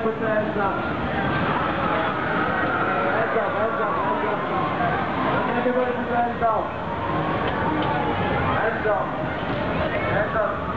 gotta put the hands up. Hands up, hands up, hands up. Don't anybody put the hands up. Hands up. Hands up.